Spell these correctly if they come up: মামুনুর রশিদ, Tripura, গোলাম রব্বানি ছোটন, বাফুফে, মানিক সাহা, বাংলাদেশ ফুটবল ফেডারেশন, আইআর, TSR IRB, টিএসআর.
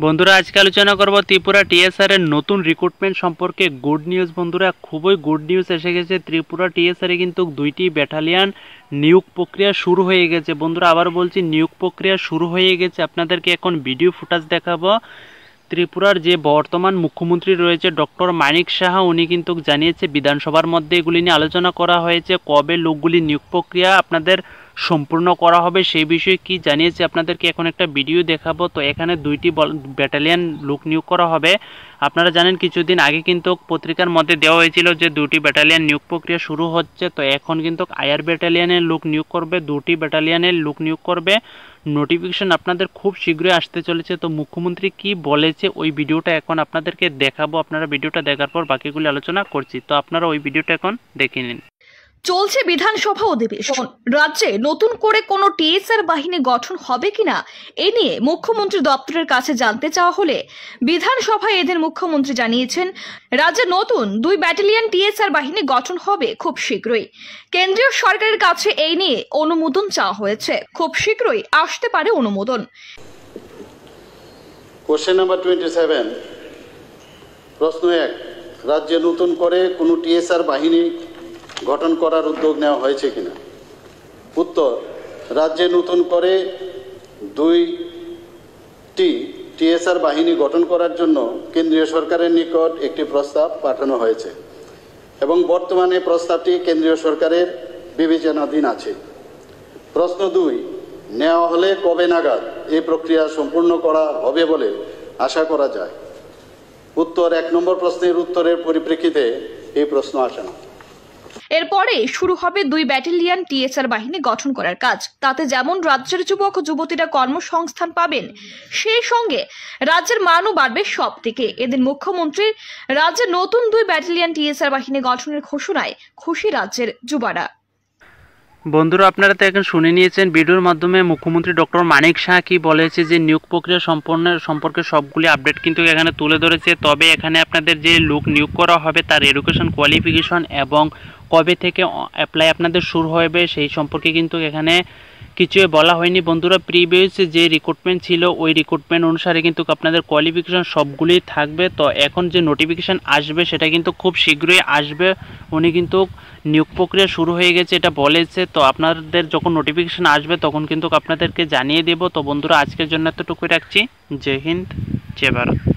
बंधुरा आज के आलोचना करब त्रिपुरा टीएसआर एर नतून रिक्रुटमेंट सम्पर्के गुड निউজ। बंधुरा खूब ही गुड निউজ एसे गेछे। त्रिपुरा टीएसआर किन्तु दुईटी बैटालियन नियोग प्रक्रिया शुरू हो गए। बंधुरा आबार बोलछि नियोग प्रक्रिया शुरू हो गए। आपनादेरके एखन भिडियो फुटेज देखाबो। त्रिपुरार जे बर्तमान मुख्यमंत्री रयेछे डॉक्टर मानिक साहा उनी किन्तु जानियेछे विधानसभार मध्ये एगुली निये आलोचना करा हयेछे। कबे लोकगुली नियोग प्रक्रिया आपनादेर सम्पूर्ण करा होबे सेई विषये कि जानियेछे आपनादेरके एखन एकटा भिडियो देखाबो। तो एखाने दुईटी बैटालियन लोक नियोग करा होबे। आपनारा जानेन किछुदिन आगे किन्तु पत्रिकार मध्ये देওয়া हयेछिलो जे दुईटी बैटालियन नियोग प्रक्रिया शुरू होच्छे। तो एखन किन्तु आईआर बैटालियनेर लोक नियोग करबे, दुईटी बैटालियनेर लोक नियोग करबे। नोटिफिकेशन आपनादेर खूब शीघ्रई आसते चलेछे। तो मुख्यमंत्री कि बलेछे ओई भिडियोटा एखन आपनादेरके देखाबो। आपनारा भिडियोटा देखार पर बाकीगुली आलोचना करछि। तो आपनारा ओई भिडियोटा एखन देखे निन। চলছে বিধানসভা অধিবেশন, রাজ্যে নতুন করে কোনো টিএসআর বাহিনী গঠন হবে কিনা এ নিয়ে মুখ্যমন্ত্রী দপ্তরের কাছে জানতে চাওয়া হলে বিধানসভায় এদিন মুখ্যমন্ত্রী জানিয়েছেন রাজ্যে নতুন 2 ব্যাটালিয়ন টিএসআর বাহিনী গঠন হবে খুব শীঘ্রই। কেন্দ্রীয় সরকারের কাছে এই নিয়ে অনুমোদন চাওয়া হয়েছে, খুব শীঘ্রই আসতে পারে অনুমোদন। কোশ্চেন নাম্বার 27 প্রশ্ন 1 রাজ্যে নতুন করে কোনো টিএসআর বাহিনী গঠন করার উদ্যোগ নেওয়া হয়েছে কিনা। উত্তর, রাজ্যে নতুন করে 2টি টিএসআর বাহিনী গঠন করার জন্য কেন্দ্রীয় সরকারের নিকট একটি প্রস্তাব পাঠানো হয়েছে এবং বর্তমানে প্রস্তাবটি কেন্দ্রীয় সরকারের বিবেচনাধীন আছে। প্রশ্ন 2, নেওয়া হলে কবে নাগাদ এই প্রক্রিয়া সম্পূর্ণ করা হবে বলে আশা করা যায়। উত্তর, 1 নম্বর প্রশ্নের উত্তরের পরিপ্রেক্ষিতে এই প্রশ্ন আসে না। এরপরে শুরু হবে 2 ব্যাটালিয়ন টিএসআর বাহিনী গঠন করার কাজ। তাতে যেমন রাজ্যের যুবক ও যুবতীরা কর্মসংস্থান পাবেন, সেই সঙ্গে রাজ্যের মানও বাড়বে সবদিকে। এদিন মুখ্যমন্ত্রী রাজ্যে নতুন 2 ব্যাটালিয়ন টিএসআর বাহিনী গঠনের ঘোষণায় খুশি রাজ্যের যুবরা। বন্ধুরা আপনারা তো এখন শুনে নিয়েছেন ভিডিওর মাধ্যমে মুখ্যমন্ত্রী ডক্টর মানিক সাহা কি বলেছে যে নিয়োগ প্রক্রিয়া সম্পর্কে সবগুলি আপডেট কিন্তু এখানে তুলে ধরেছে। তবে এখানে আপনাদের যে লোক নিয়োগ করা হবে তার এডুকেশন কোয়ালিফিকেশন এবং কবে থেকে অ্যাপ্লাই আপনাদের শুরু হবে সেই সম্পর্কে কিন্তু এখানে কিছুই বলা হয়নি। বন্ধুরা প্রিভিয়াস যে রিক্রুটমেন্ট ছিল ওই রিক্রুটমেন্ট অনুসারে কিন্তু আপনাদের কোয়ালিফিকেশন সবগুলোই থাকবে। তো এখন যে নোটিফিকেশন আসবে সেটা কিন্তু খুব শীঘ্রই আসবে। উনি কিন্তু নিয়োগ প্রক্রিয়া শুরু হয়ে গেছে এটা বলেছে। তো আপনাদের যখন নোটিফিকেশন আসবে তখন কিন্তু আপনাদেরকে জানিয়ে দেব। তো বন্ধুরা আজকের জন্য এতটুকুই রাখছি। জয় হিন্দ, জয় ভারত।